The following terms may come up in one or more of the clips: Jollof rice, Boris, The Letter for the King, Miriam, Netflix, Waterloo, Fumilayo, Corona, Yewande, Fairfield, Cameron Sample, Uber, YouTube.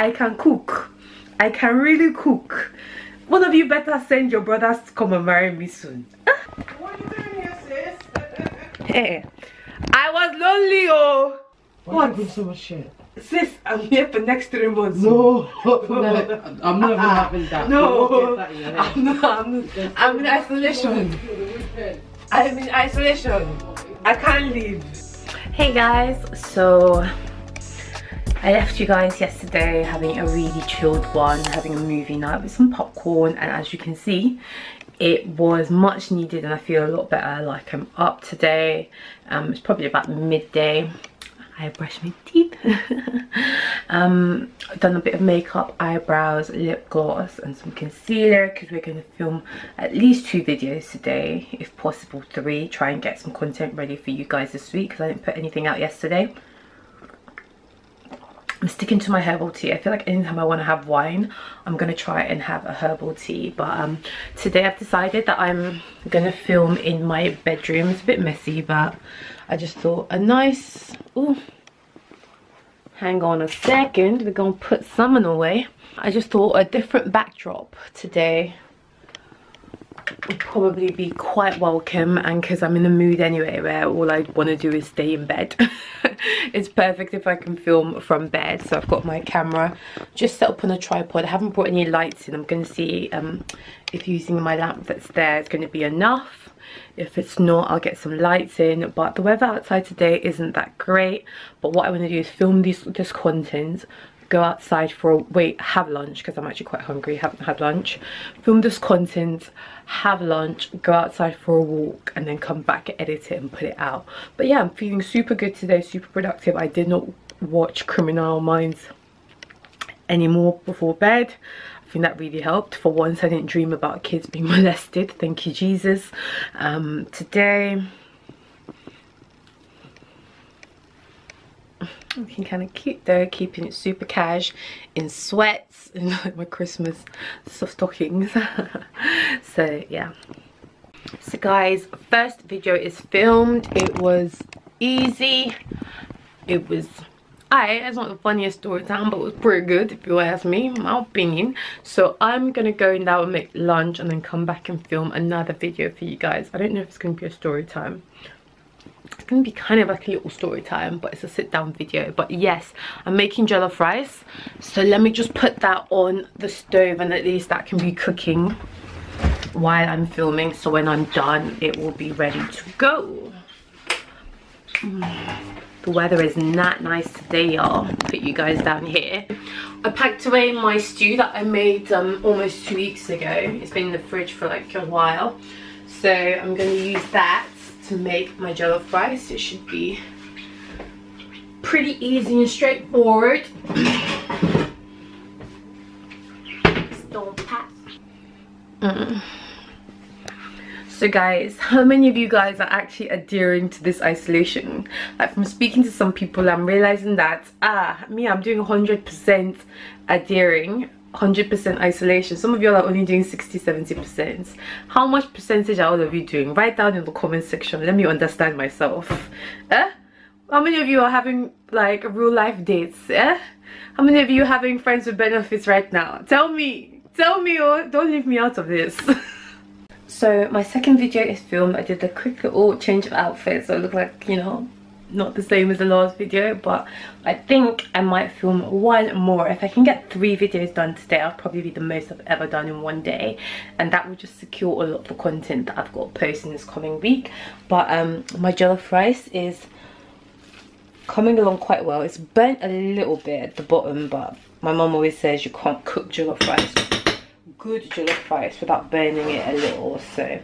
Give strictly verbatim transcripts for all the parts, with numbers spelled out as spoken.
I can cook. I can really cook. One of you better send your brothers to come and marry me soon. What are you doing here, sis? Hey, I was lonely, oh. Why are you doing so much shit? Sis, I'm here for next three months. No, no, no. I'm not even having that. No, that in I'm not. I'm, I'm in isolation. I'm in isolation. I can't leave. Hey guys, so I left you guys yesterday having a really chilled one, having a movie night with some popcorn, and as you can see, it was much needed, and I feel a lot better. Like I'm up today. Um, it's probably about midday. I brushed my teeth, um, done a bit of makeup, eyebrows, lip gloss and some concealer because we're going to film at least two videos today, if possible three, try and get some content ready for you guys this week because I didn't put anything out yesterday. I'm sticking to my herbal tea. I feel like anytime I want to have wine, I'm going to try and have a herbal tea. But um, today I've decided that I'm going to film in my bedroom. It's a bit messy, but I just thought a nice... Ooh, hang on a second. We're going to put someone away. I just thought a different backdrop today would probably be quite welcome, and because I'm in the mood anyway where all I want to do is stay in bed. It's perfect if I can film from bed. So I've got my camera just set up on a tripod. I haven't brought any lights in. I'm going to see um, if using my lamp that's there is going to be enough. If it's not, I'll get some lights in. But the weather outside today isn't that great. But what I want to do is film these, this content, go outside for a wait, have lunch, because I'm actually quite hungry, haven't had lunch, film this content, have lunch, go outside for a walk, and then come back and edit it and put it out. But yeah, I'm feeling super good today, super productive. I did not watch Criminal Minds anymore before bed. I think that really helped. For once, I didn't dream about kids being molested. Thank you, Jesus. Um, today... Looking kind of cute though, keeping it super cash, in sweats, in my Christmas stockings. So yeah. So guys, first video is filmed. It was easy. It was I. It's not the funniest story time, but it was pretty good if you ask me, my opinion. So I'm gonna go now and make lunch, and then come back and film another video for you guys. I don't know if it's gonna be a story time. It's going to be kind of like a little story time, but it's a sit down video. But yes, I'm making jollof rice. So let me just put that on the stove, and at least that can be cooking while I'm filming. So when I'm done, it will be ready to go. Mm. The weather is not nice today, y'all. Put you guys down here. I packed away my stew that I made um, almost two weeks ago. It's been in the fridge for like a while. So I'm going to use that to make my jollof rice. It should be pretty easy and straightforward. Don't pass. Mm. So guys, how many of you guys are actually adhering to this isolation? Like, from speaking to some people, I'm realizing that ah me, I'm doing one hundred percent adhering, one hundred percent isolation. Some of y'all are only doing sixty seventy percent. How much percentage are all of you doing? Write down in the comment section, let me understand myself. Eh? How many of you are having like real life dates? Eh? How many of you are having friends with benefits right now? Tell me, tell me, or don't leave me out of this. So my second video is filmed. I did a quick little change of outfit, so I look like, you know, not the same as the last video, but I think I might film one more. If I can get three videos done today, I'll probably be the most I've ever done in one day, and that will just secure a lot of the content that I've got to post in this coming week. But um my jollof rice is coming along quite well. It's burnt a little bit at the bottom, but my mum always says you can't cook jollof rice, good jollof rice, without burning it a little, so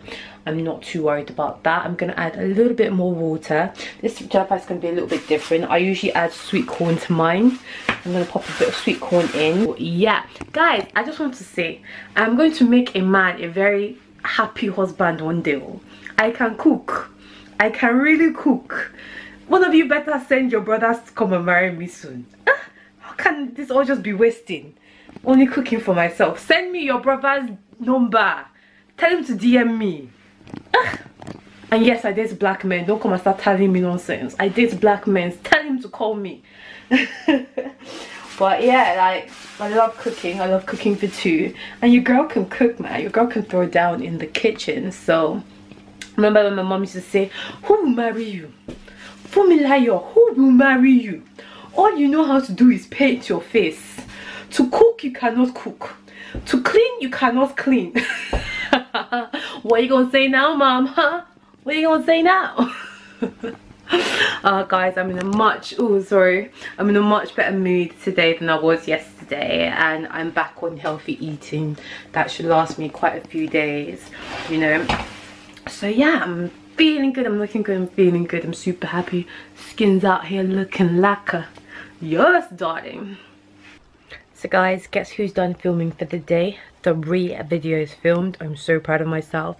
I'm not too worried about that. I'm going to add a little bit more water. This jollof rice is going to be a little bit different. I usually add sweet corn to mine. I'm going to pop a bit of sweet corn in. Yeah. Guys, I just want to say, I'm going to make a man a very happy husband one day. I can cook. I can really cook. One of you better send your brothers to come and marry me soon. How can this all just be wasting? Only cooking for myself. Send me your brother's number. Tell him to D M me. And yes, I date black men. Don't come and start telling me nonsense. I date black men. Tell him to call me. But yeah, like, I love cooking. I love cooking for two. And your girl can cook, man. Your girl can throw down in the kitchen. So, remember when my mom used to say, who will marry you? Fumilayo, who will marry you? All you know how to do is paint your face. To cook, you cannot cook. To clean, you cannot clean. What are you gonna say now, mom? Huh? What are you gonna say now? Uh, guys, I'm in a much oh sorry I'm in a much better mood today than I was yesterday, and I'm back on healthy eating. That should last me quite a few days, you know. So yeah, I'm feeling good, I'm looking good, I'm feeling good, I'm super happy. Skin's out here looking lacquer. Yes, darling. So guys, guess who's done filming for the day? Three videos filmed. I'm so proud of myself.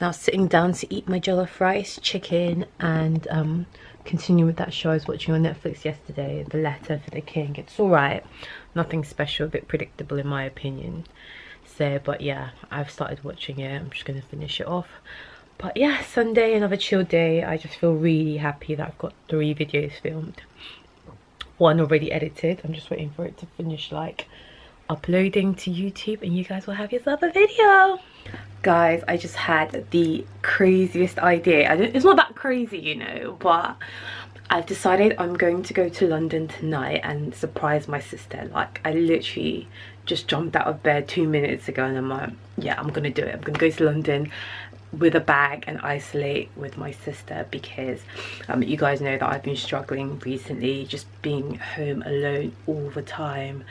Now sitting down to eat my jollof rice, chicken, and um, continue with that show I was watching on Netflix yesterday, The Letter for the King. It's alright. Nothing special, a bit predictable in my opinion. So, but yeah, I've started watching it. I'm just going to finish it off. But yeah, Sunday, another chill day. I just feel really happy that I've got three videos filmed. One already edited. I'm just waiting for it to finish like uploading to YouTube, and you guys will have yourself a video. Guys, I just had the craziest idea. I don't, it's not that crazy, you know, but I've decided I'm going to go to London tonight and surprise my sister. Like, I literally just jumped out of bed two minutes ago and I'm like, yeah, I'm gonna do it. I'm gonna go to London with a bag and isolate with my sister, because um, you guys know that I've been struggling recently, just being home alone all the time.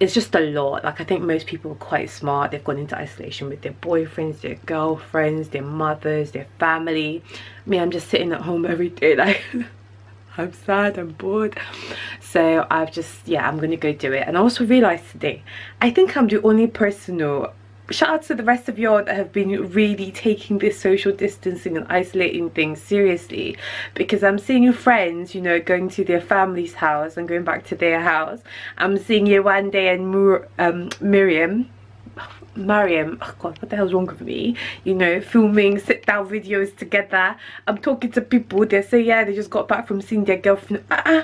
It's just a lot. Like, I think most people are quite smart. They've gone into isolation with their boyfriends, their girlfriends, their mothers, their family. Me, I'm just sitting at home every day like I'm sad, I'm bored. So I've just, yeah, I'm gonna go do it. And I also realized today, I think I'm the only person, who shout out to the rest of y'all that have been really taking this social distancing and isolating thing seriously, because I'm seeing friends, you know, going to their family's house and going back to their house. I'm seeing Yewande and Mur um, Miriam, Miriam, oh god, what the hell's wrong with me? You know, filming sit down videos together. I'm talking to people, they say, yeah, they just got back from seeing their girlfriend. Uh-uh.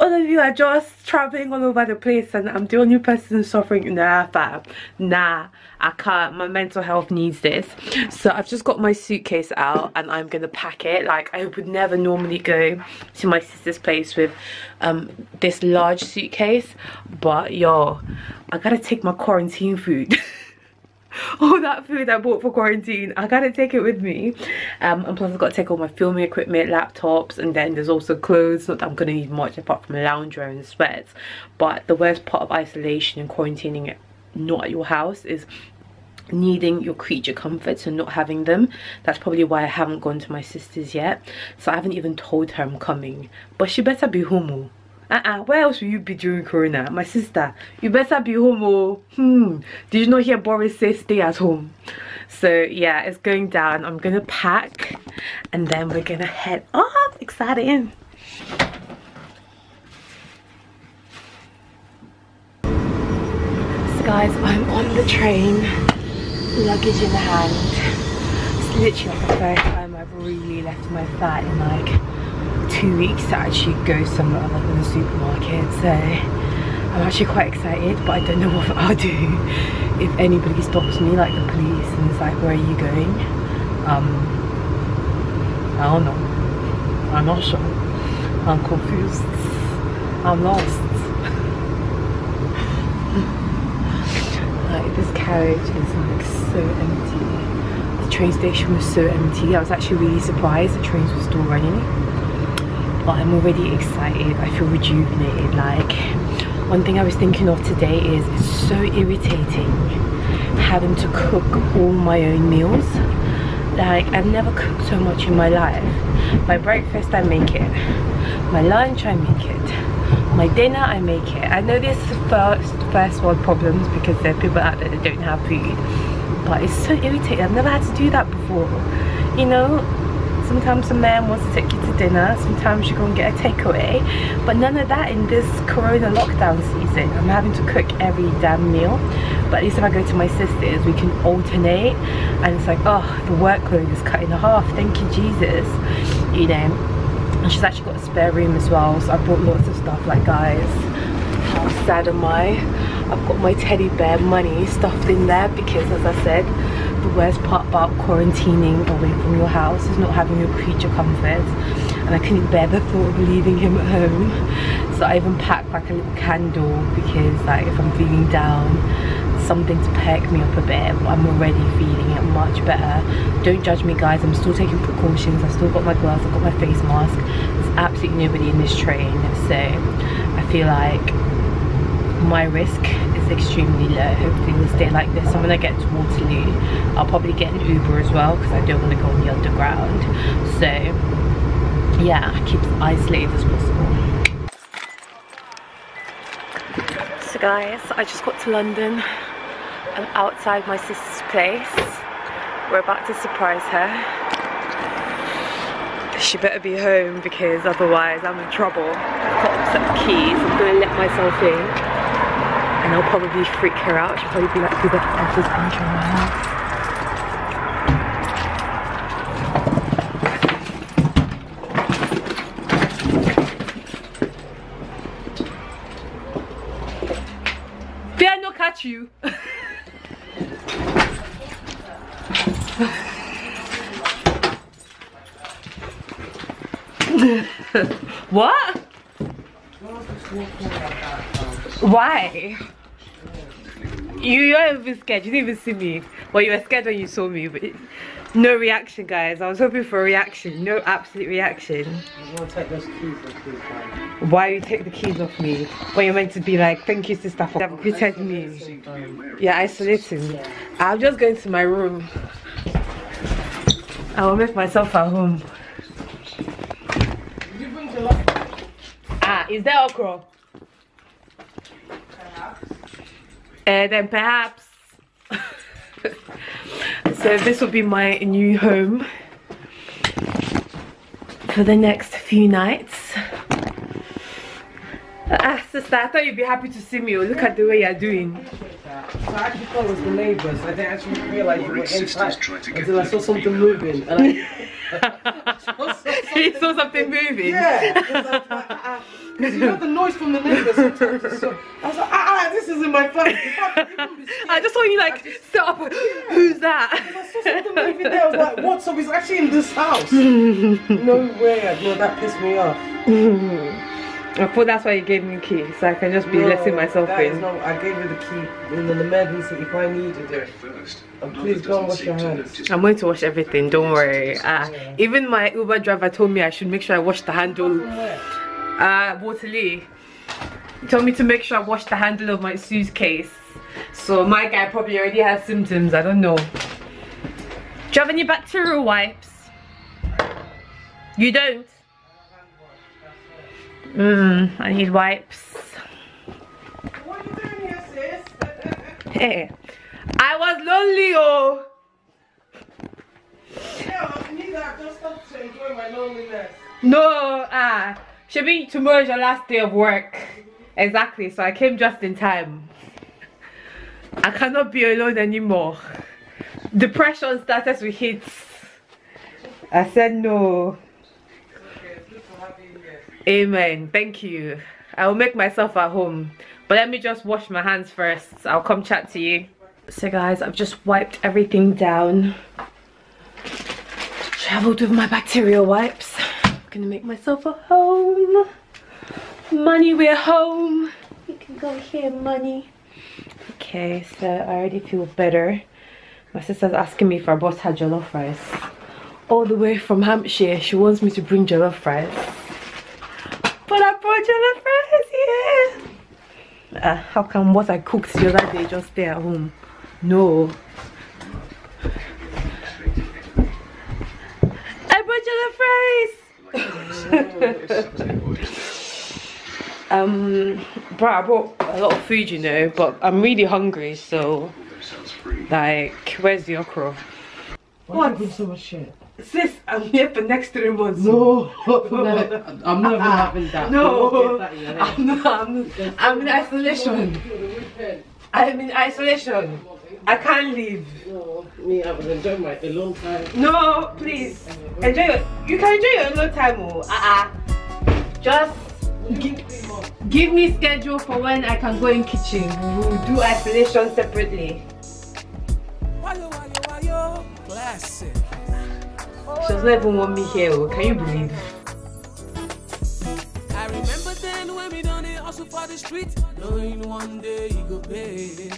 All of you are just traveling all over the place, and I'm the only person suffering. Nah, fam. Nah, I can't. My mental health needs this. So I've just got my suitcase out and I'm going to pack it. Like, I would never normally go to my sister's place with um, this large suitcase. But, yo, I got to take my quarantine food. All that food I bought for quarantine, I gotta take it with me. Um, and plus I've got to take all my filming equipment, laptops, and then there's also clothes. Not that I'm gonna need much apart from a loungewear and sweats. But the worst part of isolation and quarantining it not at your house is needing your creature comforts and not having them. That's probably why I haven't gone to my sister's yet. So I haven't even told her I'm coming. But she better be home. Uh-uh, where else will you be during Corona? My sister, you better be home, oh. Hmm, did you not hear Boris say stay at home? So yeah, it's going down. I'm gonna pack and then we're gonna head off. Exciting. So guys, I'm on the train, luggage in hand. It's literally like the first time I've really left my flat in like two weeks to actually go somewhere other than the supermarket. So I'm actually quite excited, but I don't know what I'll do if anybody stops me, like the police, and it's like, where are you going? um I don't know, I'm not sure, I'm confused, I'm lost. Like, this carriage is like so empty. The train station was so empty. I was actually really surprised the trains were still running. But I'm already excited, I feel rejuvenated. Like, one thing I was thinking of today is it's so irritating having to cook all my own meals. Like, I've never cooked so much in my life. My breakfast, I make it. My lunch, I make it. My dinner, I make it. I know this is first, first world problems, because there are people out there that don't have food. But it's so irritating, I've never had to do that before. You know? Sometimes a man wants to take you to dinner, sometimes you go and get a takeaway, but none of that in this Corona lockdown season. I'm having to cook every damn meal. But at least if I go to my sister's, we can alternate, and it's like, oh, the workload is cut in half, thank you Jesus, you know. And she's actually got a spare room as well, so I bought lots of stuff. Like, guys, How sad am I? I've got my teddy bear money stuffed in there because, as I said, the worst part about quarantining away from your house is not having your creature comforts, and I couldn't bear the thought of leaving him at home. So I even packed like a little candle because, like, if I'm feeling down, something to perk me up a bit. I'm already feeling it much better. Don't judge me, guys. I'm still taking precautions. I've still got my gloves, I've got my face mask. There's absolutely nobody in this train, so I feel like my risk is extremely low. Hopefully we'll stay like this. And when I get to Waterloo, I'll probably get an Uber as well because I don't want to go on the underground. So yeah, keep as isolated as possible. So guys, I just got to London. I'm outside my sister's place. We're about to surprise her. She better be home because otherwise I'm in trouble. I've got some keys. I'm going to let myself in and I'll probably freak her out. She'll probably be like, "Who the hell is entering my house?" You. What? Why? You, you weren't even scared. You didn't even see me. Well, you were scared when you saw me, but no reaction, guys. I was hoping for a reaction. No absolute reaction. You want to take those keys off me? Why you take the keys off me? When you're meant to be like, "Thank you, sister, for protecting me." Yeah, isolating. Yeah. I'm just going to my room. I will make myself at home. Did you bring jollof? Ah, is there okra? Perhaps. And then perhaps. So this will be my new home for the next few nights. Ah, sister, I thought you'd be happy to see me. Look at the way you're doing. So I actually thought it was the neighbours. I didn't actually realise you were inside until I saw something moving. And I saw something. You saw something moving? Yeah. Because you know the noise from the neighbours sometimes. So I was like, ah, ah, this isn't my place. I just saw you like, just, set up, yeah. Who's that? I saw something moving there. I was like, what? So he's actually in this house. No way. No, that pissed me off. I thought that's why you gave me the key, so I can just be no, letting myself that in. Is not, I gave you the key in an emergency if I needed it. And please go and wash your hands. I'm going to wash everything, don't worry. Uh, yeah. Even my Uber driver told me I should make sure I wash the handle. Uh, Waterloo told me to make sure I wash the handle of my suitcase. So my guy probably already has symptoms, I don't know. Do you have any bacterial wipes? You don't? Mmm, I need wipes. What are you doing here, sis? Hey, I was lonely, oh! Yeah, I need that. Just stop to enjoy my loneliness. No, ah. Shebi, tomorrow's your last day of work. Exactly, so I came just in time. I cannot be alone anymore. Depression started with hits. I said no. Okay, it's good to have you here. Amen, thank you. I will make myself at home. But let me just wash my hands first. I'll come chat to you. So guys, I've just wiped everything down. Travelled with my bacterial wipes. Gonna make myself a home. Money, we're home. You can go here, money. Okay, so I already feel better. My sister's asking me if I bought her jollof rice all the way from Hampshire. She wants me to bring jollof rice, but I brought jollof rice here. Yeah. Uh, how come what I cooked the other day just stay at home? No, I brought jollof rice. um, bro, I brought a lot of food, you know, but I'm really hungry, so like, where's the okra? Why do you give so much shit? Sis, I'm here for the next three months. No, no, I'm not even having that. No, I'm not. I'm, I'm in isolation. I'm in isolation. I can't leave. No, me, I was enjoying my alone time. No, please. Enjoy your, you can enjoy your alone time. Oh, uh-uh. Just give me more. Give me schedule for when I can go in kitchen. We will do isolation separately. Classic. She doesn't even want me here. Can you believe? I remember then when we done it also for the street, knowing one day you go pay.